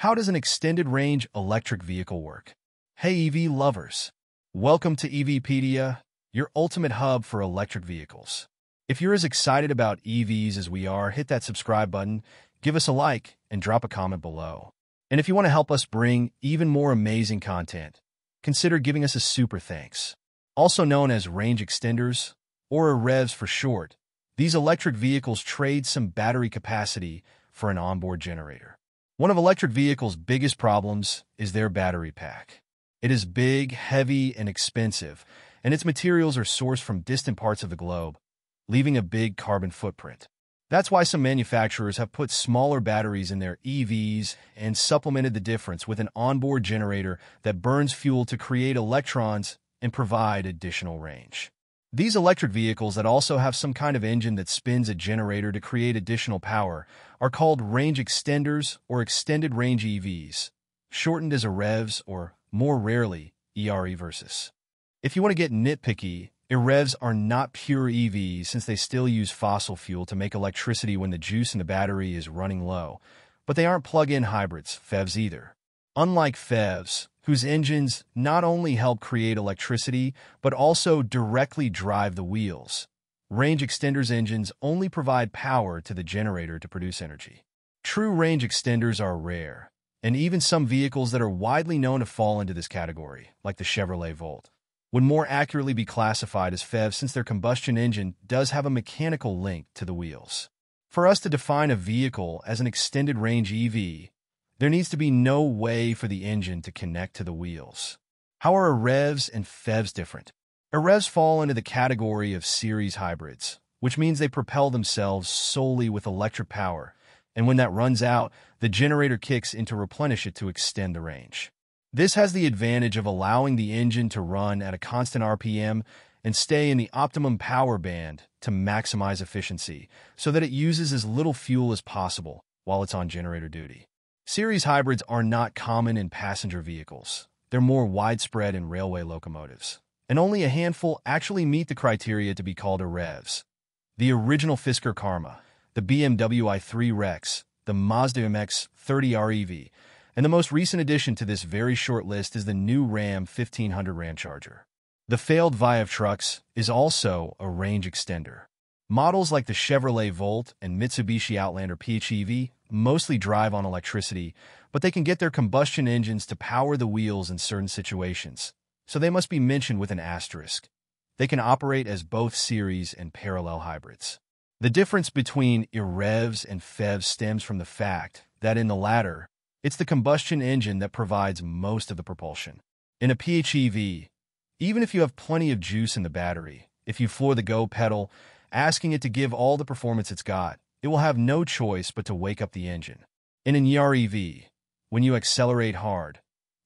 How does an extended-range electric vehicle work? Hey EV lovers! Welcome to EVpedia, your ultimate hub for electric vehicles. If you're as excited about EVs as we are, hit that subscribe button, give us a like, and drop a comment below. And if you want to help us bring even more amazing content, consider giving us a super thanks. Also known as range extenders, or EREVs for short, these electric vehicles trade some battery capacity for an onboard generator. One of electric vehicles' biggest problems is their battery pack. It is big, heavy, and expensive, and its materials are sourced from distant parts of the globe, leaving a big carbon footprint. That's why some manufacturers have put smaller batteries in their EVs and supplemented the difference with an onboard generator that burns fuel to create electrons and provide additional range. These electric vehicles that also have some kind of engine that spins a generator to create additional power are called range extenders or extended-range EVs, shortened as EREVs or, more rarely, EREVs. If you want to get nitpicky, EREVs are not pure EVs since they still use fossil fuel to make electricity when the juice in the battery is running low, but they aren't plug-in hybrids, PHEVs either. Unlike PHEVs, whose engines not only help create electricity but also directly drive the wheels, range extenders engines only provide power to the generator to produce energy. True range extenders are rare, and even some vehicles that are widely known to fall into this category, like the Chevrolet Volt, would more accurately be classified as PHEV since their combustion engine does have a mechanical link to the wheels. For us to define a vehicle as an extended-range EV, there needs to be no way for the engine to connect to the wheels. How are EREVs and PHEVs different? EREVs fall into the category of series hybrids, which means they propel themselves solely with electric power, and when that runs out, the generator kicks in to replenish it to extend the range. This has the advantage of allowing the engine to run at a constant RPM and stay in the optimum power band to maximize efficiency, so that it uses as little fuel as possible while it's on generator duty. Series hybrids are not common in passenger vehicles. They're more widespread in railway locomotives, and only a handful actually meet the criteria to be called EREVs. The original Fisker Karma, the BMW i3 REx, the Mazda MX-30 R-EV, and the most recent addition to this very short list is the new Ram 1500 Ramcharger. The failed VIA of trucks is also a range extender. Models like the Chevrolet Volt and Mitsubishi Outlander PHEV mostly drive on electricity, but they can get their combustion engines to power the wheels in certain situations, so they must be mentioned with an asterisk. They can operate as both series and parallel hybrids. The difference between EREVs and PHEVs stems from the fact that in the latter, it's the combustion engine that provides most of the propulsion. In a PHEV, even if you have plenty of juice in the battery, if you floor the go pedal, asking it to give all the performance it's got, it will have no choice but to wake up the engine. In an EREV, when you accelerate hard,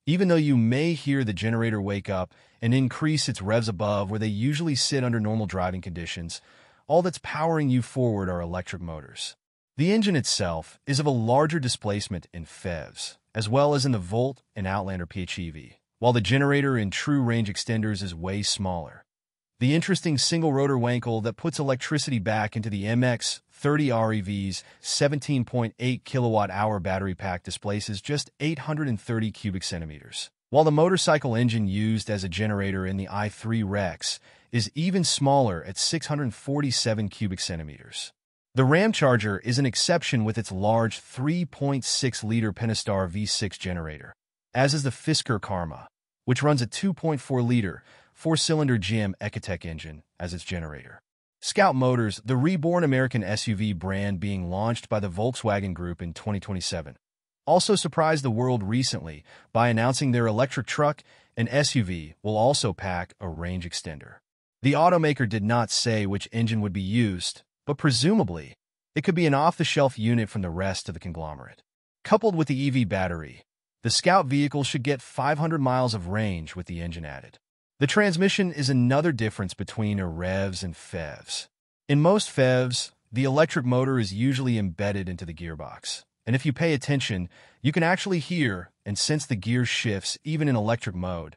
even though you may hear the generator wake up and increase its revs above where they usually sit under normal driving conditions, all that's powering you forward are electric motors. The engine itself is of a larger displacement in PHEVs, as well as in the Volt and Outlander PHEV, while the generator in true range extenders is way smaller. The interesting single-rotor Wankel that puts electricity back into the MX-30 R-EV's 17.8 kilowatt-hour battery pack displaces just 830 cubic centimeters, while the motorcycle engine used as a generator in the i3 REx is even smaller at 647 cubic centimeters. The Ramcharger is an exception with its large 3.6-liter Pentastar V6 generator, as is the Fisker Karma, which runs a 2.4-liter, four-cylinder GM Ecotec engine as its generator. Scout Motors, the reborn American SUV brand being launched by the Volkswagen Group in 2027, also surprised the world recently by announcing their electric truck and SUV will also pack a range extender. The automaker did not say which engine would be used, but presumably, it could be an off-the-shelf unit from the rest of the conglomerate. Coupled with the EV battery, the Scout vehicle should get 500 miles of range with the engine added. The transmission is another difference between EREVs and PHEVs. In most PHEVs, the electric motor is usually embedded into the gearbox, and if you pay attention, you can actually hear and sense the gear shifts even in electric mode.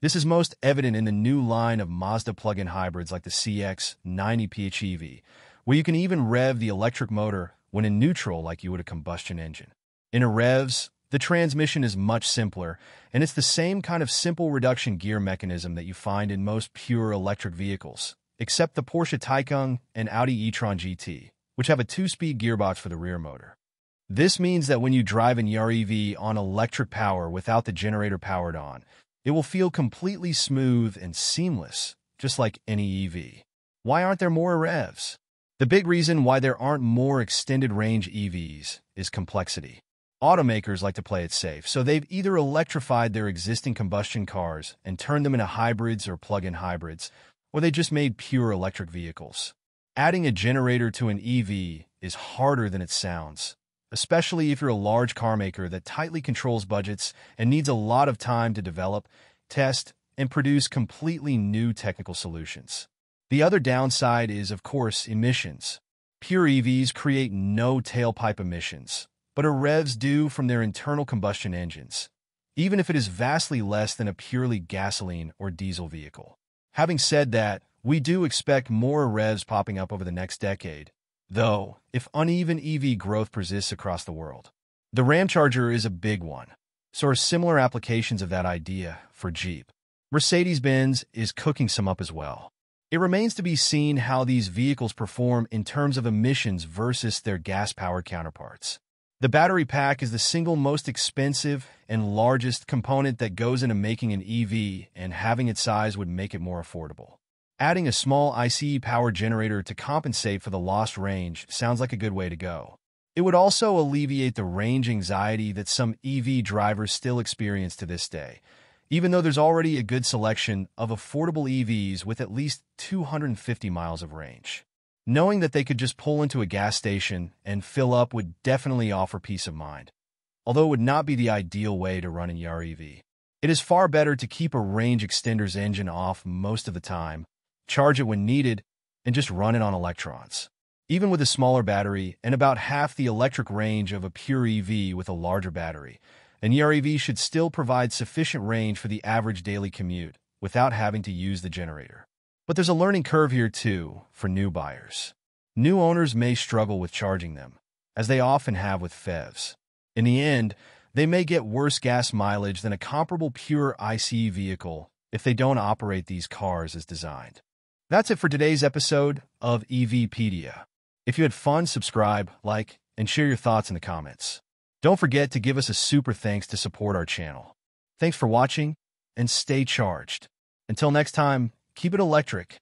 This is most evident in the new line of Mazda plug-in hybrids like the CX-90 PHEV, where you can even rev the electric motor when in neutral like you would a combustion engine. In EREVs, The transmission is much simpler, and it's the same kind of simple reduction gear mechanism that you find in most pure electric vehicles, except the Porsche Taycan and Audi e-tron GT, which have a 2-speed gearbox for the rear motor. This means that when you drive an EREV on electric power without the generator powered on, it will feel completely smooth and seamless, just like any EV. Why aren't there more EREVs? The big reason why there aren't more extended-range EVs is complexity. Automakers like to play it safe, so they've either electrified their existing combustion cars and turned them into hybrids or plug-in hybrids, or they just made pure electric vehicles. Adding a generator to an EV is harder than it sounds, especially if you're a large carmaker that tightly controls budgets and needs a lot of time to develop, test, and produce completely new technical solutions. The other downside is, of course, emissions. Pure EVs create no tailpipe emissions, but EREVs do from their internal combustion engines, even if it is vastly less than a purely gasoline or diesel vehicle. Having said that, we do expect more EREVs popping up over the next decade, though, if uneven EV growth persists across the world. The Ramcharger is a big one, so are similar applications of that idea for Jeep. Mercedes-Benz is cooking some up as well. It remains to be seen how these vehicles perform in terms of emissions versus their gas-powered counterparts. The battery pack is the single most expensive and largest component that goes into making an EV, and having its size would make it more affordable. Adding a small ICE power generator to compensate for the lost range sounds like a good way to go. It would also alleviate the range anxiety that some EV drivers still experience to this day, even though there's already a good selection of affordable EVs with at least 250 miles of range. Knowing that they could just pull into a gas station and fill up would definitely offer peace of mind, although it would not be the ideal way to run an EREV. It is far better to keep a range extender's engine off most of the time, charge it when needed, and just run it on electrons. Even with a smaller battery and about half the electric range of a pure EV with a larger battery, an EREV should still provide sufficient range for the average daily commute without having to use the generator. But there's a learning curve here too for new buyers. New owners may struggle with charging them, as they often have with PHEVs. In the end, they may get worse gas mileage than a comparable pure ICE vehicle if they don't operate these cars as designed. That's it for today's episode of EVpedia. If you had fun, subscribe, like, and share your thoughts in the comments. Don't forget to give us a super thanks to support our channel. Thanks for watching, and stay charged. Until next time, keep it electric.